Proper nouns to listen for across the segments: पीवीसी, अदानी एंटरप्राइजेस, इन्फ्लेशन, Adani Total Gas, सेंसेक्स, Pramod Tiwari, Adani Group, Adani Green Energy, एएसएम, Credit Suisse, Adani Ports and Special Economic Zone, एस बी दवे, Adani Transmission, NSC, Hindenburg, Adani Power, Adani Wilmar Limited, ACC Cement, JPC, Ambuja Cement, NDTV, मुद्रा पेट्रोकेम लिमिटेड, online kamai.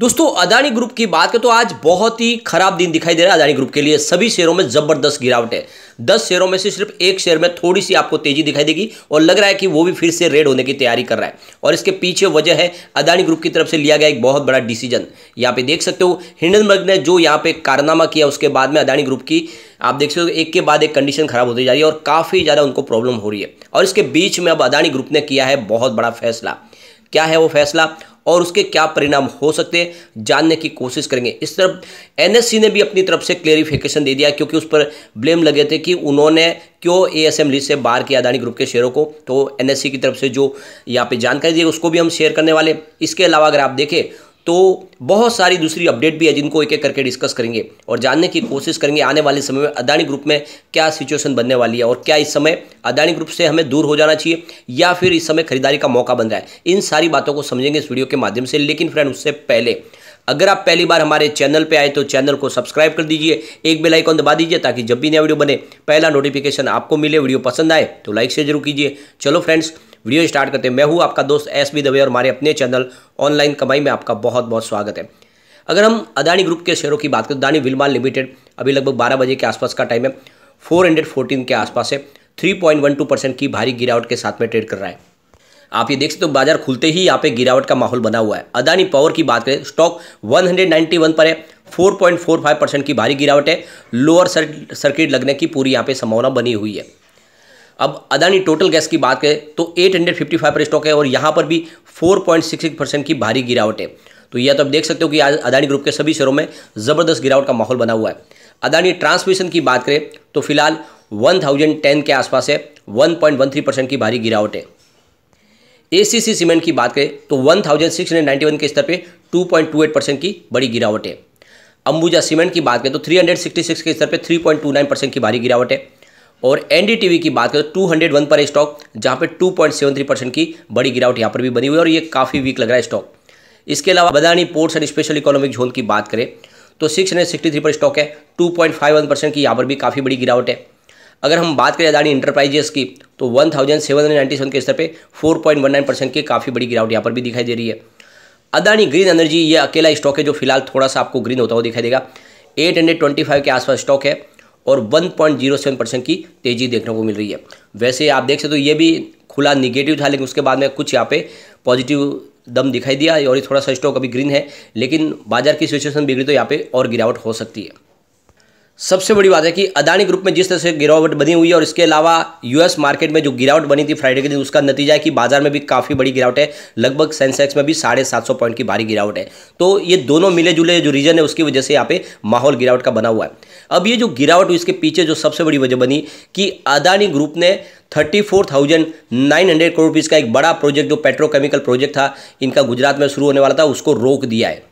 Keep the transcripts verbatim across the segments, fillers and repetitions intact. दोस्तों अदानी ग्रुप की बात करें तो आज बहुत ही खराब दिन दिखाई दे रहा है अदानी ग्रुप के लिए। सभी शेयरों में जबरदस्त गिरावट है। दस शेयरों में से सिर्फ एक शेयर में थोड़ी सी आपको तेजी दिखाई देगी और लग रहा है कि वो भी फिर से रेड होने की तैयारी कर रहा है और इसके पीछे वजह है अदानी ग्रुप की तरफ से लिया गया एक बहुत बड़ा डिसीजन। यहाँ पे देख सकते हो हिंडनबर्ग ने जो यहाँ पे कारनामा किया उसके बाद में अदानी ग्रुप की आप देख सकते हो एक के बाद एक कंडीशन खराब होती जा रही है और काफ़ी ज़्यादा उनको प्रॉब्लम हो रही है। और इसके बीच में अब अदानी ग्रुप ने किया है बहुत बड़ा फैसला। क्या है वो फैसला और उसके क्या परिणाम हो सकते हैं जानने की कोशिश करेंगे। इस तरफ एनएससी ने भी अपनी तरफ से क्लेरिफिकेशन दे दिया क्योंकि उस पर ब्लेम लगे थे कि उन्होंने क्यों एएसएम लिस्ट से बाहर किया अदानी ग्रुप के शेयरों को। तो एनएससी की तरफ से जो यहाँ पे जानकारी दी उसको भी हम शेयर करने वाले। इसके अलावा अगर आप देखें तो बहुत सारी दूसरी अपडेट भी है जिनको एक एक करके डिस्कस करेंगे और जानने की कोशिश करेंगे आने वाले समय में अदानी ग्रुप में क्या सिचुएशन बनने वाली है और क्या इस समय अदानी ग्रुप से हमें दूर हो जाना चाहिए या फिर इस समय खरीदारी का मौका बन रहा है। इन सारी बातों को समझेंगे इस वीडियो के माध्यम से। लेकिन फ्रेंड उससे पहले अगर आप पहली बार हमारे चैनल पे आए तो चैनल को सब्सक्राइब कर दीजिए, एक बेल आइकॉन दबा दीजिए ताकि जब भी नया वीडियो बने पहला नोटिफिकेशन आपको मिले। वीडियो पसंद आए तो लाइक शेयर जरूर कीजिए। चलो फ्रेंड्स वीडियो स्टार्ट करते हैं। मैं हूं आपका दोस्त एस बी दवे और हमारे अपने चैनल ऑनलाइन कमाई में आपका बहुत बहुत स्वागत है। अगर हम अदानी ग्रुप के शेयरों की बात करें अदानी विलमार लिमिटेड अभी लगभग बारह बजे के आसपास का टाइम है, फोर हंड्रेड फोर्टीन के आसपास है, three point one two percent की भारी गिरावट के साथ में ट्रेड कर रहा है। आप ये देख सकते हो तो बाजार खुलते ही यहाँ पे गिरावट का माहौल बना हुआ है। अदानी पावर की बात करें स्टॉक एक सौ इक्यानवे पर है, चार पॉइंट चार पाँच परसेंट की भारी गिरावट है, लोअर सर्किट लगने की पूरी यहाँ पे संभावना बनी हुई है। अब अदानी टोटल गैस की बात करें तो आठ सौ पचपन पर स्टॉक है और यहाँ पर भी चार पॉइंट छह एक परसेंट की भारी गिरावट है। तो यह तो आप देख सकते हो कि आज अदानी ग्रुप के सभी शेयरों में ज़बरदस्त गिरावट का माहौल बना हुआ है। अदानी ट्रांसमिशन की बात करें तो फिलहाल एक हज़ार दस के आसपास है, एक पॉइंट एक तीन परसेंट की भारी गिरावट है। एसीसी सीमेंट की बात करें तो एक हज़ार छह सौ इक्यानवे के स्तर पे दो पॉइंट दो आठ परसेंट की बड़ी गिरावट है। अंबुजा सीमेंट की बात करें तो तीन सौ छियासठ के स्तर पे तीन पॉइंट दो नौ परसेंट की भारी गिरावट है और एनडीटीवी की बात करें तो दो सौ एक पर स्टॉक जहां पे दो पॉइंट सात तीन परसेंट की बड़ी गिरावट यहां पर भी बनी हुई है और ये काफ़ी वीक लग रहा है स्टॉक। इसके अलावा Adani ports and special economic zone की बात करें तो छह सौ तिरसठ पर स्टॉक है, दो पॉइंट पाँच एक परसेंट की यहाँ पर भी काफ़ी बड़ी गिरावट है। अगर हम बात करें अदानी एंटरप्राइजेस की तो एक हज़ार सात सौ सत्तानवे के स्तर पे चार पॉइंट एक नौ परसेंट की काफ़ी बड़ी गिरावट यहाँ पर भी दिखाई दे रही है। अदानी ग्रीन एनर्जी ये अकेला स्टॉक है जो फिलहाल थोड़ा सा आपको ग्रीन होता हुआ दिखाई देगा, आठ सौ पच्चीस के आसपास स्टॉक है और एक पॉइंट शून्य सात परसेंट की तेजी देखने को मिल रही है। वैसे आप देख सकते हो तो ये भी खुला निगेटिव था लेकिन उसके बाद में कुछ यहाँ पे पॉजिटिव दम दिखाई दिया और ये थोड़ा सा स्टॉक अभी ग्रीन है लेकिन बाजार की सिचुएशन बिगड़ी तो यहाँ पर और गिरावट हो सकती है। सबसे बड़ी बात है कि अदानी ग्रुप में जिस तरह से गिरावट बनी हुई है और इसके अलावा यूएस मार्केट में जो गिरावट बनी थी फ्राइडे के दिन उसका नतीजा है कि बाजार में भी काफ़ी बड़ी गिरावट है, लगभग सेंसेक्स में भी साढ़े सात सौ पॉइंट की भारी गिरावट है। तो ये दोनों मिले जुले जो रीजन है उसकी वजह से यहाँ पे माहौल गिरावट का बना हुआ है। अब ये जो गिरावट हुई इसके पीछे जो सबसे बड़ी वजह बनी कि अदानी ग्रुप ने thirty four thousand nine hundred crore rupees का एक बड़ा प्रोजेक्ट जो पेट्रोकेमिकल प्रोजेक्ट था इनका गुजरात में शुरू होने वाला था उसको रोक दिया है।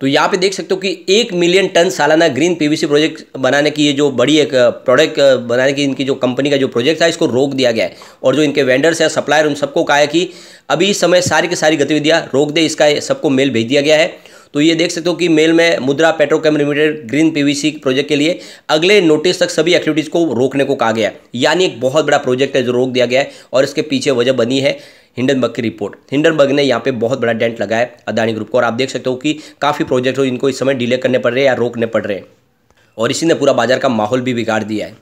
तो यहाँ पे देख सकते हो कि एक मिलियन टन सालाना ग्रीन पीवीसी प्रोजेक्ट बनाने की ये जो बड़ी एक प्रोडक्ट बनाने की इनकी जो कंपनी का जो प्रोजेक्ट था इसको रोक दिया गया है और जो इनके वेंडर्स हैं सप्लायर उन सबको कहा है कि अभी इस समय सारी की सारी गतिविधियाँ रोक दे, इसका सबको मेल भेज दिया गया है। तो ये देख सकते हो कि मेल में मुद्रा पेट्रोकेम लिमिटेड green पीवीसी project के लिए अगले नोटिस तक सभी एक्टिविटीज़ को रोकने को कहा गया है, यानी एक बहुत बड़ा प्रोजेक्ट है जो रोक दिया गया है और इसके पीछे वजह बनी है हिंडनबर्ग की रिपोर्ट। हिंडनबर्ग ने यहाँ पे बहुत बड़ा डेंट लगाया अदानी ग्रुप को और आप देख सकते हो कि काफ़ी प्रोजेक्ट हो इनको इस समय डिले करने पड़ रहे हैं या रोकने पड़ रहे हैं और इसी ने पूरा बाजार का माहौल भी बिगाड़ दिया है।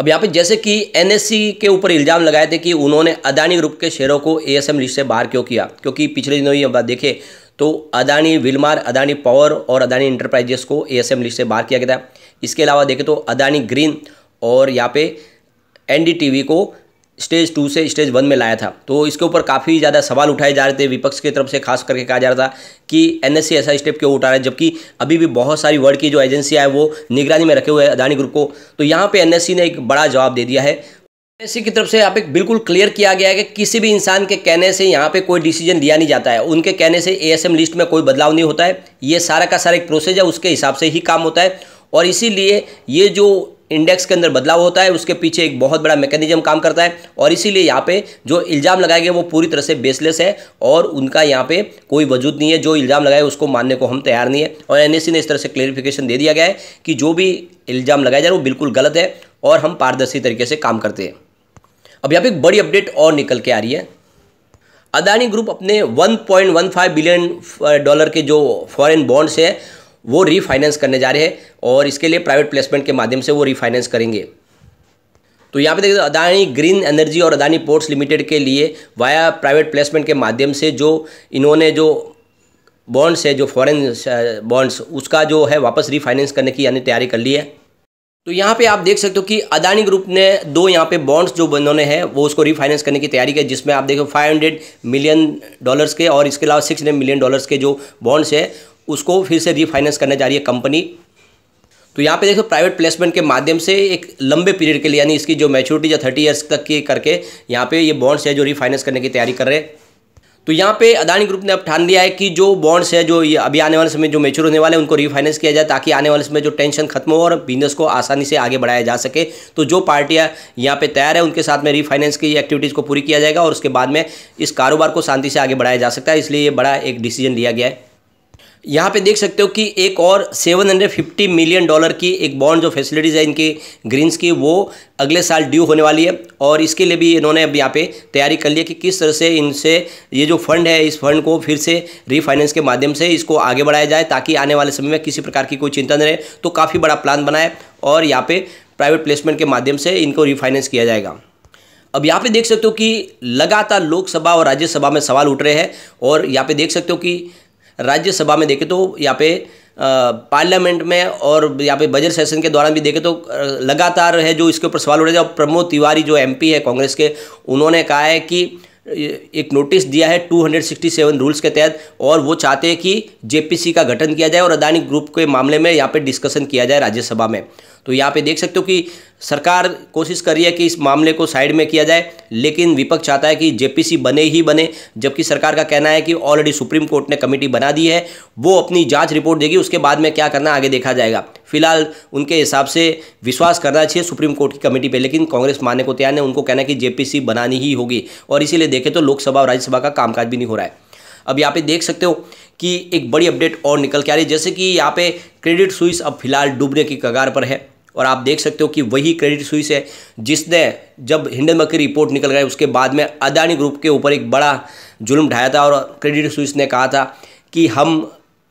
अब यहाँ पे जैसे कि एनएससी के ऊपर इल्ज़ाम लगाए थे कि उन्होंने अदानी ग्रुप के शेयरों को एएसएम लिस्ट से बाहर क्यों किया, क्योंकि पिछले दिनों ही अब देखें तो अदानी विलमार, अदानी पावर और अदानी एंटरप्राइजेस को एएसएम लिस्ट से बाहर किया गया था। इसके अलावा देखें तो अदानी ग्रीन और यहाँ पे एनडीटीवी को स्टेज टू से स्टेज वन में लाया था। तो इसके ऊपर काफ़ी ज़्यादा सवाल उठाए जा रहे थे, विपक्ष की तरफ से खास करके कहा जा रहा था कि एनएससी ऐसा स्टेप क्यों उठा रहा है जबकि अभी भी बहुत सारी वर्ल्ड की जो एजेंसियां है वो निगरानी में रखे हुए हैं अदानी ग्रुप को। तो यहाँ पे एनएससी ने एक बड़ा जवाब दे दिया है। एनएससी की तरफ से यहाँ पे बिल्कुल क्लियर किया गया है कि किसी भी इंसान के कहने से यहाँ पे कोई डिसीजन लिया नहीं जाता है, उनके कहने से एएसएम लिस्ट में कोई बदलाव नहीं होता है। ये सारा का सारा एक प्रोसेस है, उसके हिसाब से ही काम होता है और इसीलिए ये जो इंडेक्स के अंदर बदलाव होता है उसके पीछे एक बहुत बड़ा मैकेनिज्म काम करता है और इसीलिए यहाँ पे जो इल्ज़ाम लगाए गए वो पूरी तरह से बेसलेस है और उनका यहाँ पे कोई वजूद नहीं है। जो इल्ज़ाम लगाए उसको मानने को हम तैयार नहीं है और एनएससी ने इस तरह से क्लेरिफिकेशन दे दिया गया है कि जो भी इल्ज़ाम लगाया जा रहा है वो बिल्कुल गलत है और हम पारदर्शी तरीके से काम करते हैं। अब यहाँ पर एक बड़ी अपडेट और निकल के आ रही है। अदानी ग्रुप अपने one point one five billion dollar के जो फॉरेन बॉन्ड्स है वो रीफाइनेंस करने जा रहे हैं और इसके लिए प्राइवेट प्लेसमेंट के माध्यम से वो रीफाइनेंस करेंगे। तो यहाँ पे देखिए अदानी ग्रीन एनर्जी और अदानी पोर्ट्स लिमिटेड के लिए वाया प्राइवेट प्लेसमेंट के माध्यम से जो इन्होंने जो बॉन्ड्स है, जो फॉरेन बॉन्ड्स, उसका जो है वापस रीफाइनेंस करने की यानी तैयारी कर ली है। तो यहाँ पे आप देख सकते हो कि अदानी ग्रुप ने दो यहाँ पे बॉन्ड्स जो इन्होंने है वो उसको रीफाइनेंस करने की तैयारी की, जिसमें आप देखो फाइव हंड्रेड मिलियन डॉलर्स के और इसके अलावा सिक्स हंड्रेड मिलियन डॉलर्स के जो बॉन्ड्स है उसको फिर से रीफाइनेंस करने जा रही है कंपनी। तो यहाँ पे देखो प्राइवेट प्लेसमेंट के माध्यम से एक लंबे पीरियड के लिए यानी इसकी जो मैच्योरिटी या थर्टी ईयर्स तक की करके यहाँ पे ये बॉन्ड्स है जो रीफाइनेंस करने की तैयारी कर रहे हैं। तो यहाँ पे अदानी ग्रुप ने अब ठान लिया है कि जो बॉन्ड्स है जो ये अभी आने वाले समय जो मैच्योर होने वाले हैं उनको रीफाइनेंस किया जाए ताकि आने वाले समय जो टेंशन खत्म हो और बिजनेस को आसानी से आगे बढ़ाया जा सके। तो जो पार्टियाँ यहाँ पे तैयार है उनके साथ में रीफाइनेंस की एक्टिविटीज़ को पूरी किया जाएगा और उसके बाद में इस कारोबार को शांति से आगे बढ़ाया जा सकता है, इसलिए ये बड़ा एक डिसीजन लिया गया है। यहाँ पे देख सकते हो कि एक और seven hundred fifty million dollar की एक बॉन्ड जो फैसिलिटीज़ है इनकी ग्रीन्स की वो अगले साल ड्यू होने वाली है और इसके लिए भी इन्होंने अब यहाँ पे तैयारी कर ली है कि किस तरह से इनसे ये जो फंड है इस फंड को फिर से रीफाइनेंस के माध्यम से इसको आगे बढ़ाया जाए ताकि आने वाले समय में किसी प्रकार की कोई चिंता न रहे। तो काफ़ी बड़ा प्लान बना है और यहाँ पर प्राइवेट प्लेसमेंट के माध्यम से इनको रीफाइनेंस किया जाएगा। अब यहाँ पे देख सकते हो कि लगातार लोकसभा और राज्यसभा में सवाल उठ रहे हैं और यहाँ पर देख सकते हो कि राज्यसभा में देखें तो यहाँ पे पार्लियामेंट में और यहाँ पे बजट सेशन के दौरान भी देखें तो लगातार है जो इसके ऊपर सवाल उठे। जब प्रमोद तिवारी जो एमपी है कांग्रेस के, उन्होंने कहा है कि एक नोटिस दिया है टू सिक्स्टी सेवन रूल्स के तहत और वो चाहते हैं कि जेपीसी का गठन किया जाए और अदानी ग्रुप के मामले में यहाँ पे डिस्कशन किया जाए राज्यसभा में। तो यहाँ पे देख सकते हो कि सरकार कोशिश कर रही है कि इस मामले को साइड में किया जाए, लेकिन विपक्ष चाहता है कि जेपीसी बने ही बने, जबकि सरकार का कहना है कि ऑलरेडी सुप्रीम कोर्ट ने कमेटी बना दी है, वो अपनी जांच रिपोर्ट देगी, उसके बाद में क्या करना आगे देखा जाएगा। फिलहाल उनके हिसाब से विश्वास करना चाहिए सुप्रीम कोर्ट की कमेटी पर, लेकिन कांग्रेस मानने को तैयार है, उनको कहना है कि जेपीसी बनानी ही होगी और इसीलिए देखें तो लोकसभा और राज्यसभा का कामकाज भी नहीं हो रहा है। अब यहाँ पे देख सकते हो कि एक बड़ी अपडेट और निकल के आ रही है, जैसे कि यहाँ पे क्रेडिट सुइस अब फिलहाल डूबने की कगार पर है और आप देख सकते हो कि वही क्रेडिट सुइस है जिसने जब हिंडनबर्ग की रिपोर्ट निकल गई उसके बाद में अदानी ग्रुप के ऊपर एक बड़ा जुल्म ढाया था और क्रेडिट सुइस ने कहा था कि हम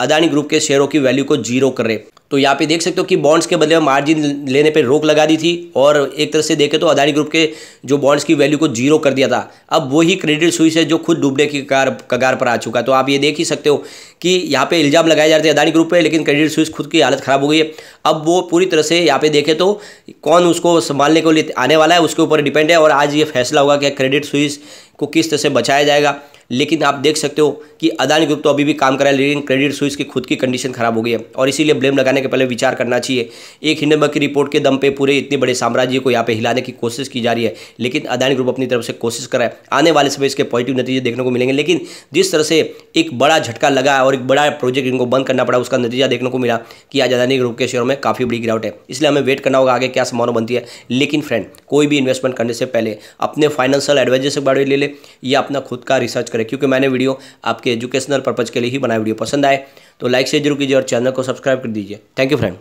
अदानी ग्रुप के शेयरों की वैल्यू को जीरो कर रहे। तो यहाँ पे देख सकते हो कि बॉन्ड्स के बदले में मार्जिन लेने पे रोक लगा दी थी और एक तरह से देखे तो अदानी ग्रुप के जो बॉन्ड्स की वैल्यू को जीरो कर दिया था। अब वही क्रेडिट सुइस है जो खुद डूबने की कगार कगार पर आ चुका। तो आप ये देख ही सकते हो कि यहाँ पे इल्ज़ाम लगाए जा रहे थे अदानी ग्रुप पे, लेकिन क्रेडिट सुइस खुद की हालत ख़राब हो गई है। अब वो पूरी तरह से यहाँ पे देखे तो कौन उसको संभालने के लिए आने वाला है उसके ऊपर डिपेंड है और आज ये फैसला होगा कि क्रेडिट सुइस को किस तरह से बचाया जाएगा। लेकिन आप देख सकते हो कि अदानी ग्रुप तो अभी भी काम कर रहा है, लेकिन क्रेडिट सुइस की खुद की कंडीशन खराब हो गई है और इसीलिए ब्लेम लगाने के पहले विचार करना चाहिए। एक हिंडनबर्ग की रिपोर्ट के दम पे पूरे इतने बड़े साम्राज्य को यहाँ पे हिलाने की कोशिश की जा रही है, लेकिन अदानी ग्रुप अपनी तरफ से कोशिश कर रहा है। आने वाले समय इसके पॉजिटिव नतीजे देखने को मिलेंगे, लेकिन जिस तरह से एक बड़ा झटका लगा और एक बड़ा प्रोजेक्ट इनको बंद करना पड़ा उसका नतीजा देखने को मिला कि आज अदानी ग्रुप के शेयरों में काफ़ी बड़ी गिरावट है। इसलिए हमें वेट करना होगा आगे क्या संभावना बनती है। लेकिन फ्रेंड, कोई भी इन्वेस्टमेंट करने से पहले अपने फाइनेंशियल एडवाइजर से बारे ले ले या अपना खुद का रिसर्च, क्योंकि मैंने वीडियो आपके एजुकेशनल पर्पज के लिए ही बनाया। वीडियो पसंद आए तो लाइक शेयर जरूर कीजिए और चैनल को सब्सक्राइब कर दीजिए। Thank you friend.